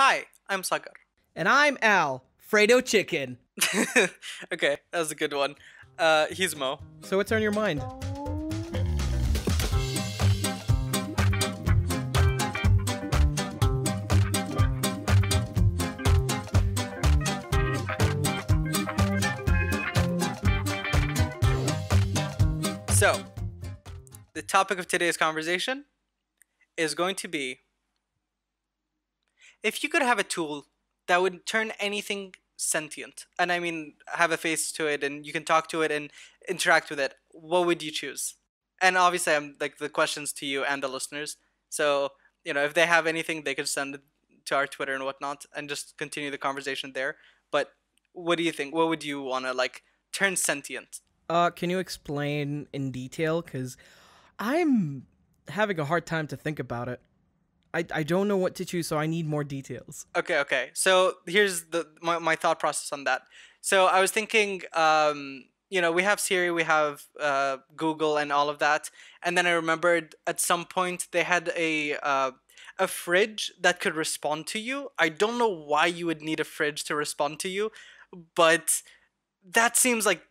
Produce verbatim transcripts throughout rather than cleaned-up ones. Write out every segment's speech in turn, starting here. Hi, I'm Sagar. And I'm Al, Fredo Chicken. Okay, that was a good one. Uh, he's Mo. So what's on your mind? So, the topic of today's conversation is going to be, if you could have a tool that would turn anything sentient, and I mean have a face to it and you can talk to it and interact with it, what would you choose? And obviously I'm like the questions to you and the listeners. So, you know, if they have anything, they could send it to our Twitter and whatnot and just continue the conversation there. But what do you think? What would you want to like turn sentient? Uh, can you explain in detail? Because I'm having a hard time to think about it. I, I don't know what to choose, so I need more details. Okay, okay. So here's the my, my thought process on that. So I was thinking, um, you know, we have Siri, we have uh, Google and all of that. And then I remembered at some point they had a uh, a fridge that could respond to you. I don't know why you would need a fridge to respond to you, but that seems like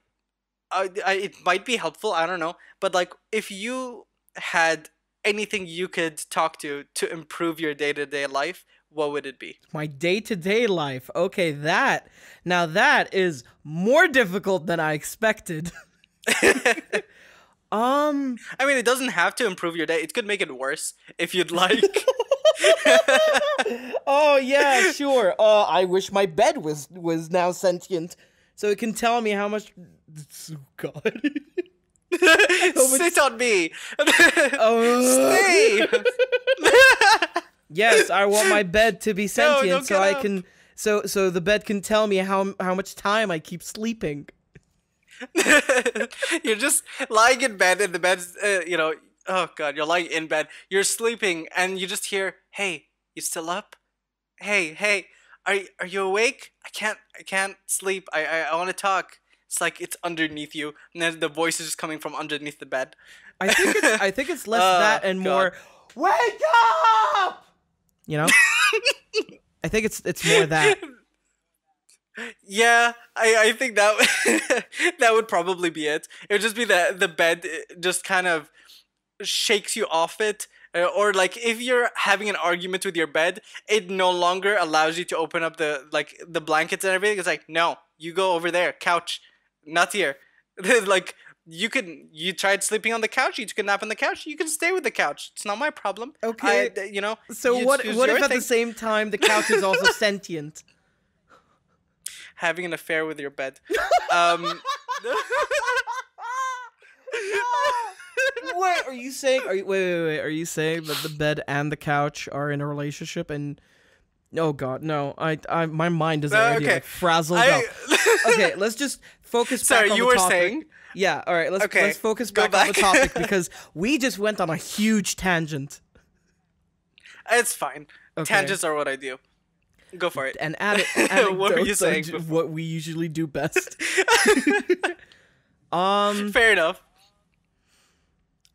I, I, it might be helpful, I don't know. But like, if you had anything you could talk to to improve your day-to-day life, what would it be? My day-to-day life. Okay, that. Now that is more difficult than I expected. um, I mean, it doesn't have to improve your day. It could make it worse if you'd like. Oh, yeah, sure. Uh, I wish my bed was, was now sentient, so it can tell me how much... Oh, God. Oh, sit on me. Oh. Stay. Yes, I want my bed to be sentient, no, so I up. can so so the bed can tell me how how much time I keep sleeping. You're just lying in bed, and the bed's uh, you know, oh God, you're lying in bed, you're sleeping, and you just hear, "Hey, you still up? Hey, hey, are are you awake? I can't I can't sleep. I I, I want to talk." It's like it's underneath you, and then the voice is just coming from underneath the bed. I think it's, I think it's less uh, that and God. more, wake up! You know? I think it's it's more that. Yeah, I, I think that that would probably be it. It would just be that the bed just kind of shakes you off it. Or like if you're having an argument with your bed, it no longer allows you to open up the like the blankets and everything. It's like, no, you go over there, couch. Not here. Like, you can, you tried sleeping on the couch, you took a nap on the couch, you can stay with the couch. It's not my problem. Okay. I, you know. So you, what, what if thing. at the same time the couch is also sentient? Having an affair with your bed. Um, Wait, are you saying, are you, wait, wait, wait, are you saying that the bed and the couch are in a relationship and... Oh God, no! I, I, my mind is already uh, okay. like frazzled I... up. Okay, let's just focus Sorry, back on the topic. Sorry, you were saying? Yeah. All right, let's okay, let's focus back, back on the topic because we just went on a huge tangent. It's fine. Okay. Tangents are what I do. Go for it. And add it. What were you saying? What we usually do best. um. Fair enough.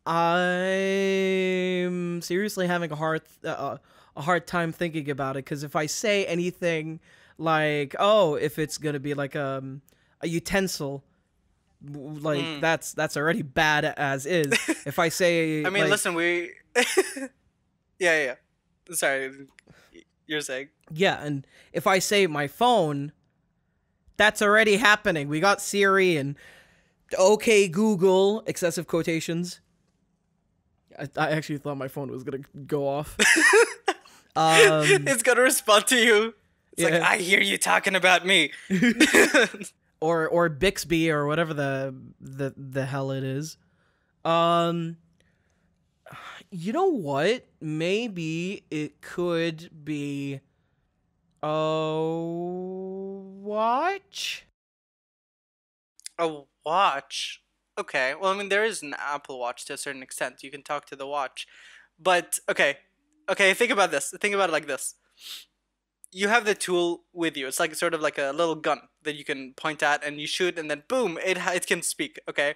I'm seriously having a hard. Th uh, A hard time thinking about it, because if I say anything like, oh, if it's gonna be like um a utensil, like mm. that's that's already bad as is. If I say, I mean, like, listen, we, yeah, yeah, sorry, you're saying, yeah, and if I say my phone, that's already happening. We got Siri and okay Google, excessive quotations. I, I actually thought my phone was gonna go off. Um, it's gonna respond to you. It's yeah. like, I hear you talking about me. or or Bixby or whatever the the the hell it is. Um, you know what? Maybe it could be a watch. A watch. Okay. Well, I mean, there is an Apple Watch to a certain extent. You can talk to the watch, but okay. Okay, think about this. Think about it like this. You have the tool with you. It's like sort of like a little gun that you can point at and you shoot and then boom, it, it can speak, okay?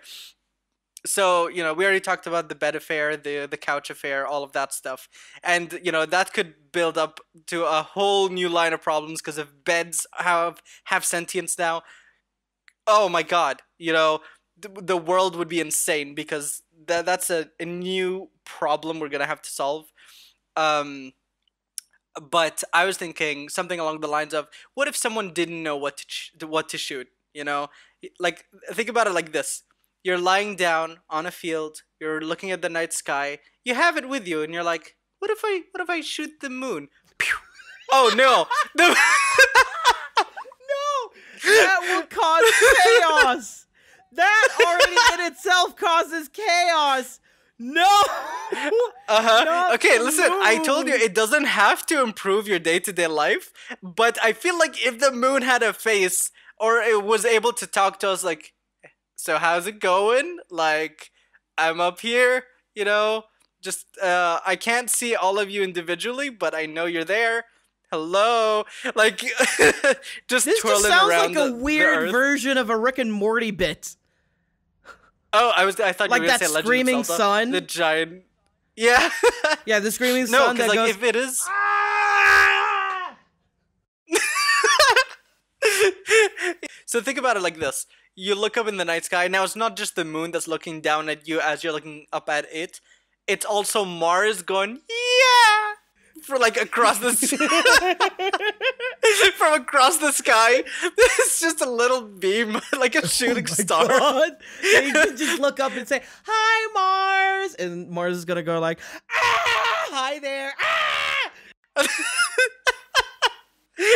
So, you know, we already talked about the bed affair, the the couch affair, all of that stuff. And, you know, that could build up to a whole new line of problems, because if beds have, have sentience now, oh my God, you know, th the world would be insane, because th that's a, a new problem we're going to have to solve. Um, but I was thinking something along the lines of, what if someone didn't know what to, ch what to shoot, you know? Like, think about it like this. You're lying down on a field, you're looking at the night sky, you have it with you, and you're like, what if I what if I shoot the moon? Pew! Oh no! The no! That will cause chaos! That already in itself causes chaos! No! Uh-huh. Okay, listen, moon. I told you it doesn't have to improve your day-to-day life, but I feel like if the moon had a face, or it was able to talk to us like, so how's it going? Like, I'm up here, you know, just, uh, I can't see all of you individually, but I know you're there. Hello. Like, just this twirling just sounds around like a the, weird the version of a Rick and Morty bit. Oh, I was, I thought like you were going to say Legend Screaming of Zelda. Sun. The giant. Yeah. Yeah, the Screaming no, Sun that like, goes. If it is. Ah! So think about it like this. You look up in the night sky. Now, it's not just the moon that's looking down at you as you're looking up at it. It's also Mars going, yeah, for like across the from across the sky. It's just a little beam, like a shooting oh star. God. You can just look up and say, hi, Mars. And Mars is going to go like, ah, hi there. Ah!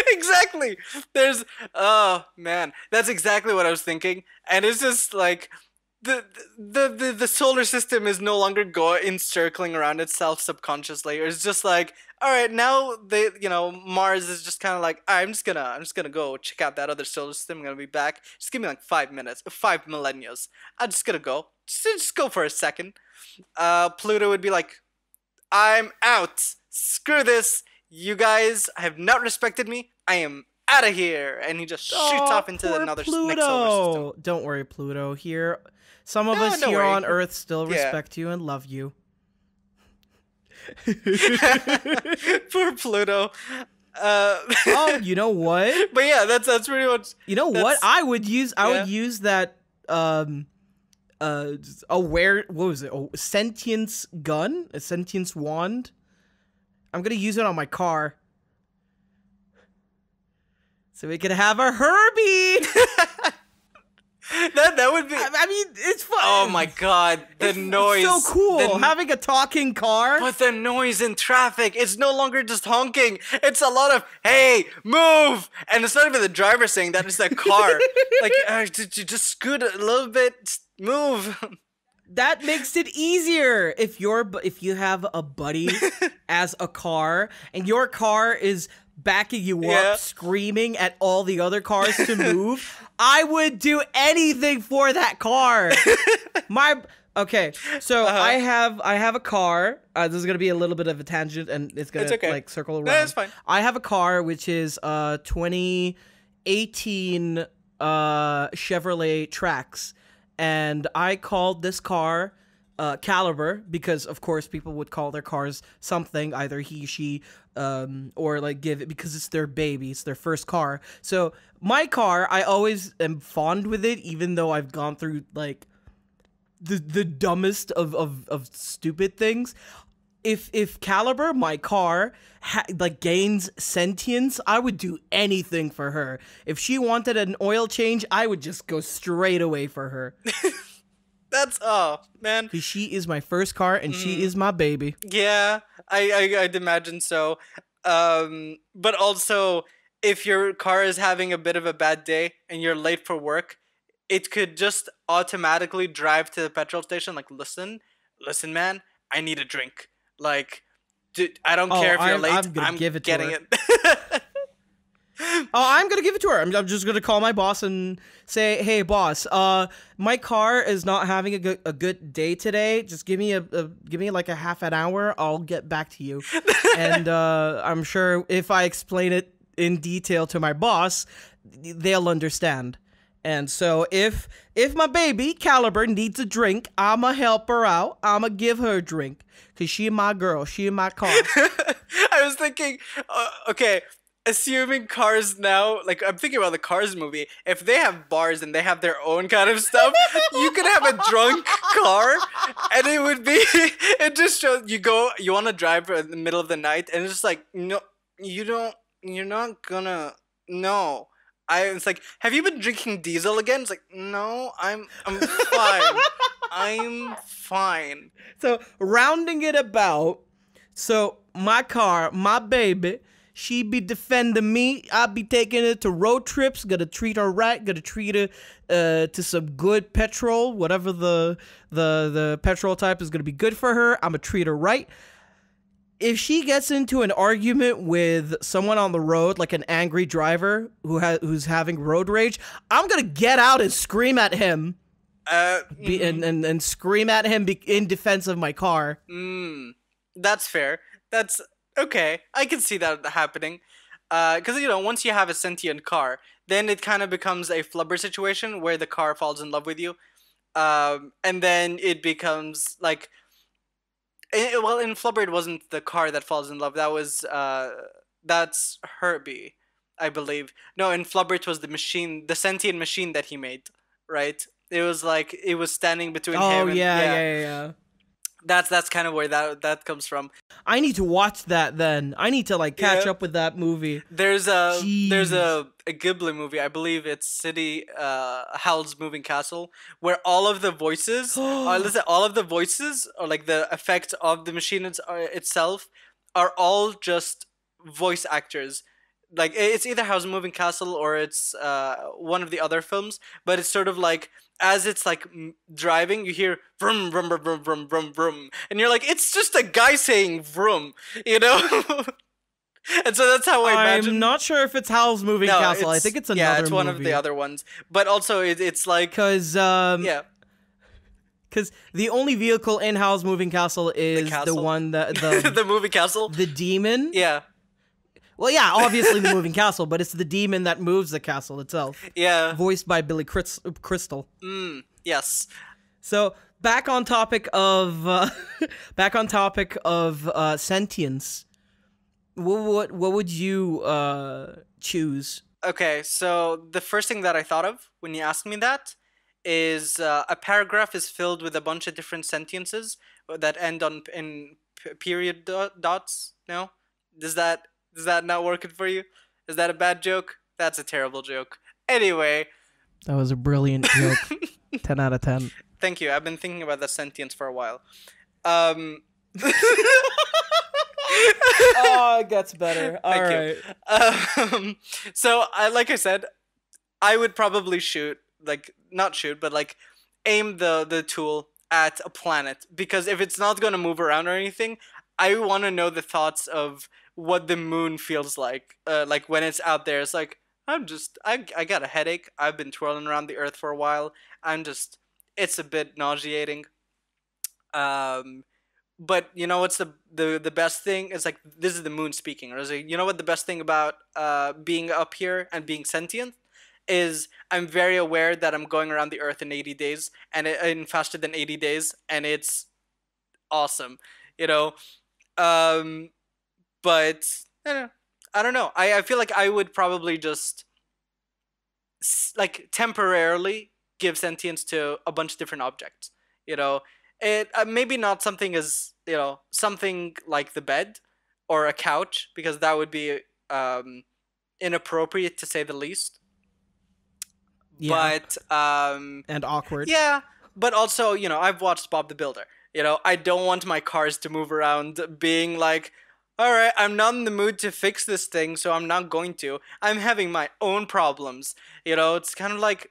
Exactly. There's, oh man, that's exactly what I was thinking. And it's just like the the the, the solar system is no longer go encircling around itself subconsciously. It's just like, all right, now they, you know, Mars is just kind of like, I'm just gonna I'm just gonna go check out that other solar system. I'm gonna be back. Just give me like five minutes, five millennials. I'm just gonna go, just just go for a second. Uh, Pluto would be like, I'm out. Screw this. You guys have not respected me. I am out of here. And he just shoots oh, off into another Pluto. Next solar system. Don't worry, Pluto. Here, some of no, us here worry. on Earth still yeah. respect you and love you. Poor Pluto. Uh, oh, you know what? But yeah, that's that's pretty much. You know what? I would use. I yeah. would use that. Um, uh, aware. What was it? Oh, sentience gun. A sentience wand. I'm gonna use it on my car, so we could have a Herbie. that that would be. I, I mean, it's fun. Oh my God, the it's, noise! It's so cool the, having a talking car. But the noise in traffic—it's no longer just honking. It's a lot of "Hey, move!" and it's not even the driver saying that; it's the car. Like, uh, did you just scoot a little bit? Move. That makes it easier if you're if you have a buddy as a car and your car is backing you yeah. up, screaming at all the other cars to move. I would do anything for that car. My okay, so uh-huh. I have I have a car. Uh, this is gonna be a little bit of a tangent, and it's gonna it's okay. like circle around. No, it's fine. I have a car which is uh twenty eighteen uh Chevrolet Trax. And I called this car uh, Caliber because, of course, people would call their cars something, either he, she, um, or like give it because it's their baby. It's their first car. So my car, I always am fond with it, even though I've gone through like the the dumbest of, of, of stupid things. If if Caliber, my car, ha like gains sentience, I would do anything for her. If she wanted an oil change, I would just go straight away for her. That's oh man. She is my first car, and mm. she is my baby. Yeah, I, I I'd imagine so. Um, but also, if your car is having a bit of a bad day and you're late for work, it could just automatically drive to the petrol station. Like, listen, listen, man, I need a drink. Like, dude, I don't oh, care if you're I'm, late. I'm, gonna I'm give it getting to her. it. Oh, I'm going to give it to her. I'm, I'm just going to call my boss and say, hey, boss, uh, my car is not having a good, a good day today. Just give me a, a give me like a half an hour. I'll get back to you. And uh, I'm sure if I explain it in detail to my boss, they'll understand. And so if if my baby, Caliber, needs a drink, I'ma help her out. I'ma give her a drink. Because she my girl. She my car. I was thinking, uh, okay, assuming Cars now, like I'm thinking about the Cars movie, if they have bars and they have their own kind of stuff, you could have a drunk car and it would be, it just shows, you go, you want to drive in the middle of the night and it's just like, no, you don't, you're not gonna, no. I It's like, have you been drinking diesel again? It's like, no, I'm, I'm fine. I'm fine. So rounding it about, so my car, my baby, she be defending me. I'll be taking her to road trips. Gotta treat her right. Gotta treat her uh, to some good petrol, whatever the the the petrol type is gonna be good for her. I'ma treat her right. If she gets into an argument with someone on the road, like an angry driver who ha who's having road rage, I'm gonna get out and scream at him, uh, be, mm-hmm. and, and and scream at him be in defense of my car. Mm, that's fair. That's. Okay, I can see that happening. Because, uh, you know, once you have a sentient car, then it kind of becomes a Flubber situation where the car falls in love with you. Um, and then it becomes, like... It, well, in Flubber, it wasn't the car that falls in love. That was... Uh, that's Herbie, I believe. No, in Flubber, it was the machine, the sentient machine that he made, right? It was like, it was standing between oh, him and... Oh, yeah, yeah, yeah, yeah. That's that's kind of where that that comes from. I need to watch that then. I need to like catch yeah. up with that movie. There's a Jeez. there's a, a Ghibli movie. I believe it's City uh, Howl's Moving Castle, where all of the voices, or listen, all of the voices, or like the effects of the machine it's, uh, itself, are all just voice actors. Like it's either Howl's Moving Castle or it's uh, one of the other films, but it's sort of like. As it's like driving, you hear vroom, vroom, vroom, vroom, vroom, vroom. And you're like, it's just a guy saying vroom, you know? And so that's how I imagine. I'm not sure if it's Howl's Moving no, Castle. I think it's another Yeah, it's one movie. of the other ones. But also it, it's like... Because um, yeah. the only vehicle in Howl's Moving Castle is the, castle. the one that... The, the movie castle? The demon? Yeah. Well, yeah, obviously the moving castle, but it's the demon that moves the castle itself. Yeah. Voiced by Billy Crystal. Mm, yes. So back on topic of uh, back on topic of uh, sentience. What what what would you uh, choose? Okay, so the first thing that I thought of when you asked me that is uh, a paragraph is filled with a bunch of different sentences that end on in period dots. No, does that? Is that not working for you? Is that a bad joke? That's a terrible joke. Anyway. That was a brilliant joke. ten out of ten. Thank you. I've been thinking about the sentience for a while. Um... oh, it gets better. All Thank right. you. Um, so, I, like I said, I would probably shoot, like, not shoot, but, like, aim the, the tool at a planet. Because if it's not going to move around or anything, I want to know the thoughts of... what the moon feels like, uh, like when it's out there. It's like, I'm just, I, I got a headache. I've been twirling around the earth for a while. I'm just, it's a bit nauseating. Um, but you know what's the, the, the best thing? It's like, this is the moon speaking. Or is it, you know what the best thing about uh, being up here and being sentient is I'm very aware that I'm going around the earth in eighty days and in faster than eighty days. And it's awesome, you know? Um... But I don't know. I, don't know. I, I feel like I would probably just like temporarily give sentience to a bunch of different objects. You know, it uh, maybe not something as, you know, something like the bed or a couch, because that would be um, inappropriate to say the least. Yeah. But um, and awkward. Yeah. But also, you know, I've watched Bob the Builder. You know, I don't want my cars to move around being like, all right, I'm not in the mood to fix this thing, so I'm not going to. I'm having my own problems. You know, it's kind of like,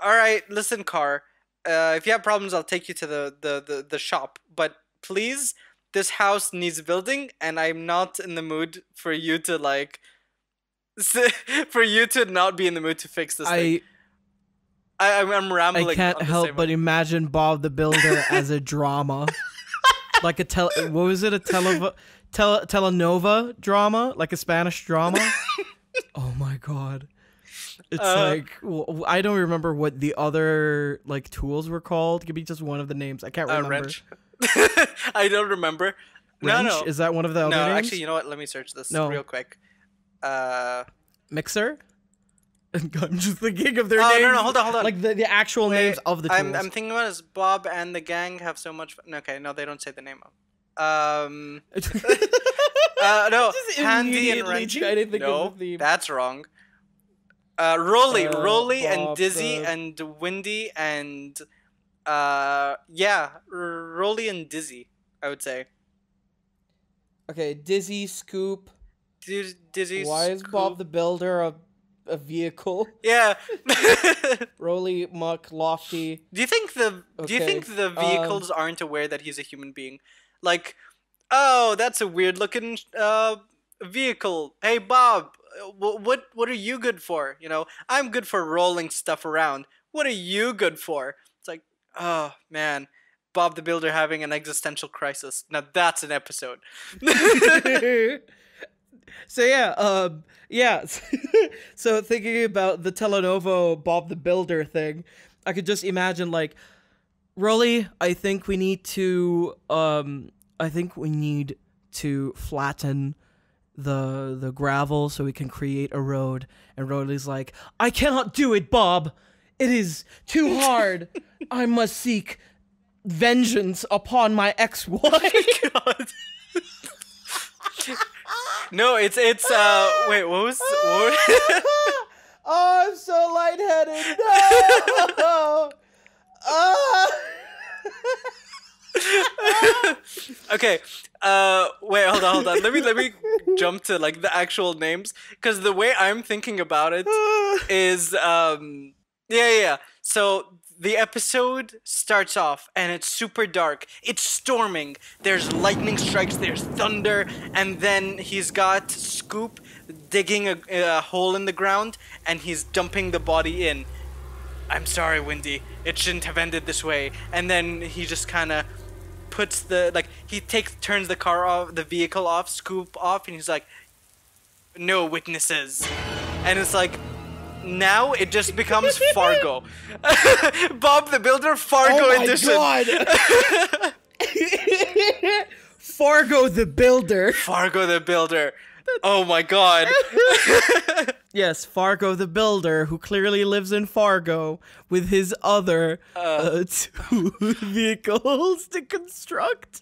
all right, listen, car. Uh, if you have problems, I'll take you to the, the, the, the shop. But please, this house needs building, and I'm not in the mood for you to, like, for you to not be in the mood to fix this I, thing. I, I'm rambling. I can't help but way. imagine Bob the Builder as a drama. Like a tele... What was it? A tele... Tel telenova drama, like a Spanish drama. Oh my god. It's uh, like, I don't remember what the other like tools were called. Give me just one of the names. I can't remember. Uh, wrench. I don't remember. Wrench? No, no. Is that one of the other no, names? No, actually, you know what? Let me search this no. real quick. Uh, Mixer? I'm just thinking of their oh, names. Oh, no, no, hold on, hold on. Like the, the actual Wait, names of the tools. I'm, I'm thinking about is Bob and the gang have so much fun. Okay, no, they don't say the name of. Um, uh, no, Handy and Wrenchy. No, the that's wrong. Uh, Rolly, uh, Rolly Bob, and Dizzy uh, and Windy and... Uh, yeah, Rolly and Dizzy, I would say. Okay, Dizzy, Scoop. D Dizzy, Why Scoop. Is Bob the Builder a, a vehicle? Yeah. Rolly, Muck, Lofty. Do you think the okay. Do you think the vehicles um, aren't aware that he's a human being? Like, oh, that's a weird looking uh vehicle. Hey, Bob, what what are you good for? You know, I'm good for rolling stuff around. What are you good for? It's like, oh man, Bob the Builder having an existential crisis. Now that's an episode. So yeah, um, yeah. So thinking about the Telenovo Bob the Builder thing, I could just imagine like, Rolly, I think we need to, um, I think we need to flatten the the gravel so we can create a road. And Rolly's like, I cannot do it, Bob. It is too hard. I must seek vengeance upon my ex-wife. Oh my God. No, it's it's uh wait, what was what? Oh, I'm so lightheaded. No. Oh. Okay. Uh wait, hold on, hold on. Let me let me jump to like the actual names, cuz the way I'm thinking about it is um yeah, yeah. So the episode starts off and it's super dark. It's storming. There's lightning strikes, there's thunder, and then he's got Scoop digging a, a hole in the ground and he's dumping the body in. I'm sorry, Windy. It shouldn't have ended this way. And then he just kind of puts the, like, he takes, turns the car off, the vehicle off, Scoop off, and he's like, no witnesses. And it's like, now it just becomes Fargo. Bob the Builder, Fargo oh my edition. God. Fargo the Builder. Fargo the Builder. Oh my God. Yes, Fargo the Builder, who clearly lives in Fargo with his other uh, uh, two vehicles to construct.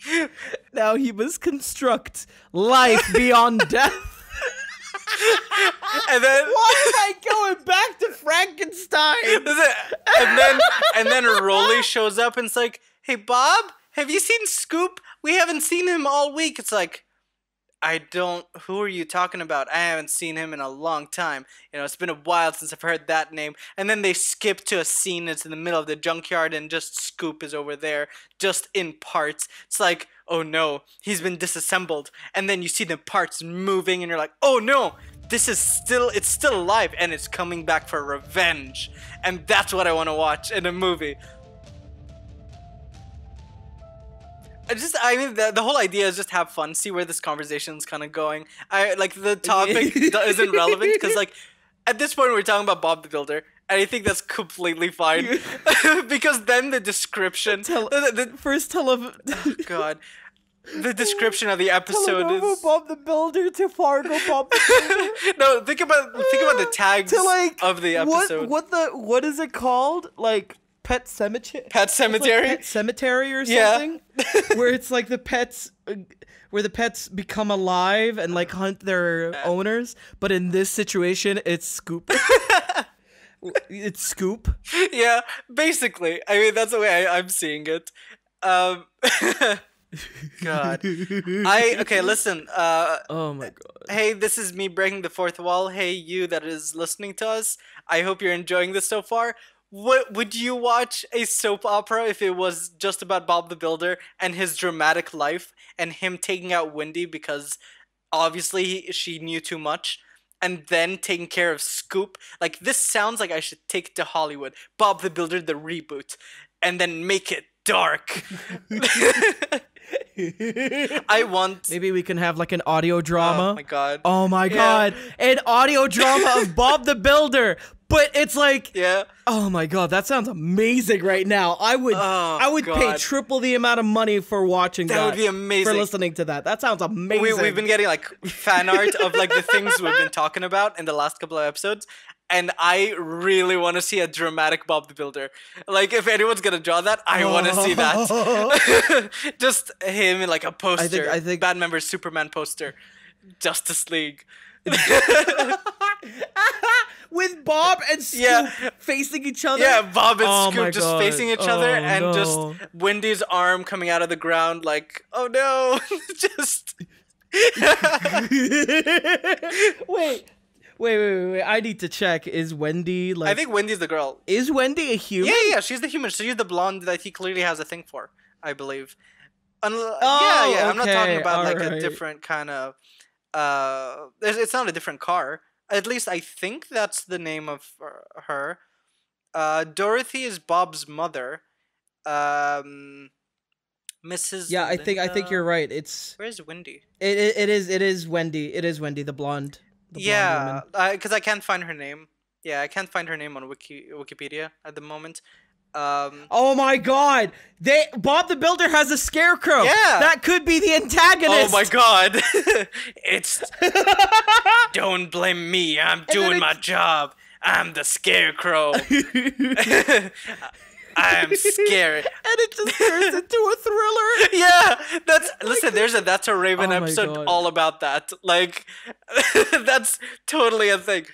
Now he must construct life beyond death. And then why am I going back to Frankenstein? And then and then Rolly shows up and it's like, hey Bob, have you seen Scoop? We haven't seen him all week. It's like, I don't who are you talking about? I haven't seen him in a long time. You know, it's been a while since I've heard that name. And then they skip to a scene that's in the middle of the junkyard and just Scoop is over there, just in parts. It's like, oh no, he's been disassembled. And then you see the parts moving and you're like, oh no, this is still, it's still alive and it's coming back for revenge. And that's what I want to watch in a movie. I just, I mean, the, the whole idea is just have fun, see where this conversation's kind of going. I, like, the topic isn't relevant because, like, at this point we're talking about Bob the Builder. And I think that's completely fine. Because then the description... Tele the, the first tele... Oh, God. The description of the episode Telenovo is... Bob the Builder to Fargo Bob the Builder. No, think about, think about the tags to, like, of the episode. What, what, the, what is it called? Like... Pet Cemetery? Pet Cemetery? Like Pet Cemetery or something? Yeah. Where it's like the pets... Where the pets become alive and, like, hunt their yeah. owners. But in this situation, it's Scoop. It's Scoop. Yeah, basically. I mean, that's the way I, I'm seeing it. Um, God. I okay. Listen. Uh, oh my God. Hey, this is me breaking the fourth wall. Hey, you that is listening to us. I hope you're enjoying this so far. What would you watch a soap opera if it was just about Bob the Builder and his dramatic life and him taking out Wendy because obviously he, she knew too much? And then taking care of Scoop. Like, this sounds like I should take it to Hollywood. Bob the Builder, the reboot. And then make it dark. I want... Maybe we can have like an audio drama. Oh my god. Oh my yeah. god. An audio drama of Bob the Builder. But it's like... Yeah. Oh my god, that sounds amazing right now. I would oh, I would god. pay triple the amount of money for watching that. That would be amazing. For listening to that. That sounds amazing. We, we've been getting like fan art of like the things we've been talking about in the last couple of episodes. And I really want to see a dramatic Bob the Builder. Like, if anyone's going to draw that, I want to see that. Just him in, like, a poster. I think, I think... Bad members, Superman poster. Justice League. With Bob and Scoop yeah. facing each other. Yeah, Bob and oh Scoop just God. facing each oh other. And no. just Wendy's arm coming out of the ground like, oh, no. just... Wait. Wait, wait, wait, wait, I need to check. Is Wendy, like... I think Wendy's the girl. Is Wendy a human? Yeah, yeah, she's the human. She's the blonde that he clearly has a thing for, I believe. Unl oh, yeah, yeah, okay. I'm not talking about, All like, right. a different kind of... Uh, it's not a different car. At least I think that's the name of her. Uh, Dorothy is Bob's mother. Um... Missus Yeah, I Linda. think I think you're right. It's... Where's Wendy? It, it, it is it is Wendy. It is Wendy, the blonde... Yeah, because I, I can't find her name. Yeah, I can't find her name on Wiki Wikipedia at the moment. Um, oh my god! They Bob the Builder has a scarecrow! Yeah! That could be the antagonist! Oh my god! It's... Don't blame me, I'm doing my job. I'm the scarecrow. I'm scared. And it just turns into a thriller. Yeah, that's listen. There's a That's a Raven oh episode God. all about that. Like, that's totally a thing.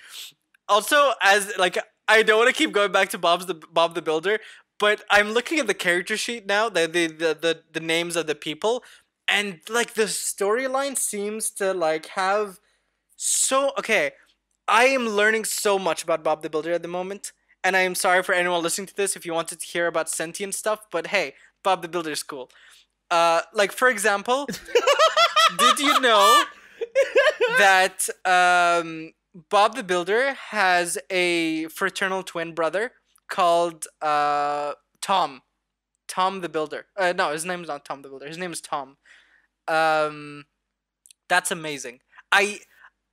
Also, as like, I don't want to keep going back to Bob's the Bob the Builder, but I'm looking at the character sheet now. The the the the, the names of the people, and like the storyline seems to like have so okay. I am learning so much about Bob the Builder at the moment. And I am sorry for anyone listening to this if you wanted to hear about sentient stuff, but hey, Bob the Builder is cool. Uh, like, for example, did you know that um, Bob the Builder has a fraternal twin brother called uh, Tom? Tom the Builder. Uh, no, his name is not Tom the Builder. His name is Tom. Um, that's amazing. I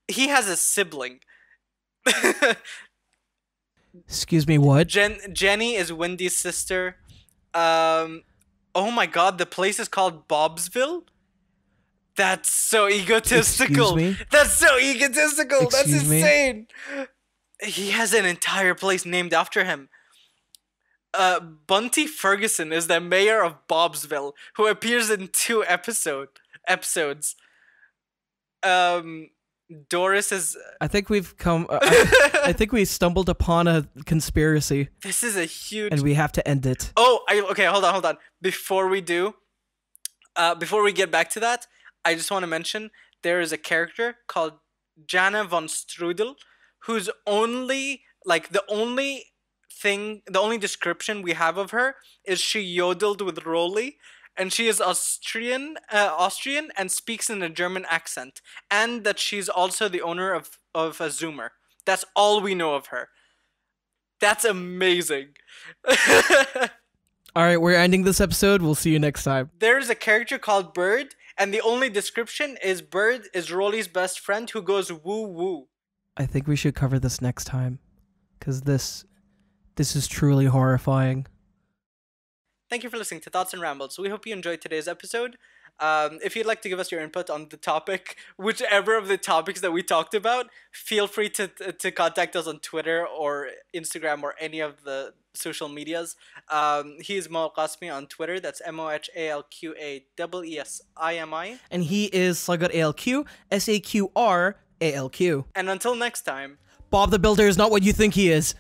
He has a sibling. Excuse me, what? Jen Jenny is Wendy's sister. Um, oh my god, the place is called Bobsville? That's so egotistical. Excuse me? That's so egotistical. Excuse That's insane. Me? He has an entire place named after him. Uh, Bunty Ferguson is the mayor of Bobsville, who appears in two episode episodes. Um... Doris is... I think we've come... Uh, I, I think we stumbled upon a conspiracy. This is a huge... And we have to end it. Oh, I, okay, hold on, hold on. Before we do... Uh, before we get back to that, I just want to mention there is a character called Jana von Strudel, who's only... Like, the only thing... The only description we have of her is she yodeled with Rolly. And she is Austrian, uh, Austrian, and speaks in a German accent. And that she's also the owner of of a Zoomer. That's all we know of her. That's amazing. All right, we're ending this episode. We'll see you next time. There's a character called Bird, and the only description is Bird is Rolly's best friend who goes woo woo. I think we should cover this next time, because this this is truly horrifying. Thank you for listening to Thoughts and Rambles. We hope you enjoyed today's episode. Um, if you'd like to give us your input on the topic, whichever of the topics that we talked about, feel free to, to contact us on Twitter or Instagram or any of the social medias. Um, he is MohAlQassemi on Twitter. That's M O H A L Q A S S E S I M I. And he is Sagar A L Q, S A Q R A L Q. And until next time, Bob the Builder is not what you think he is.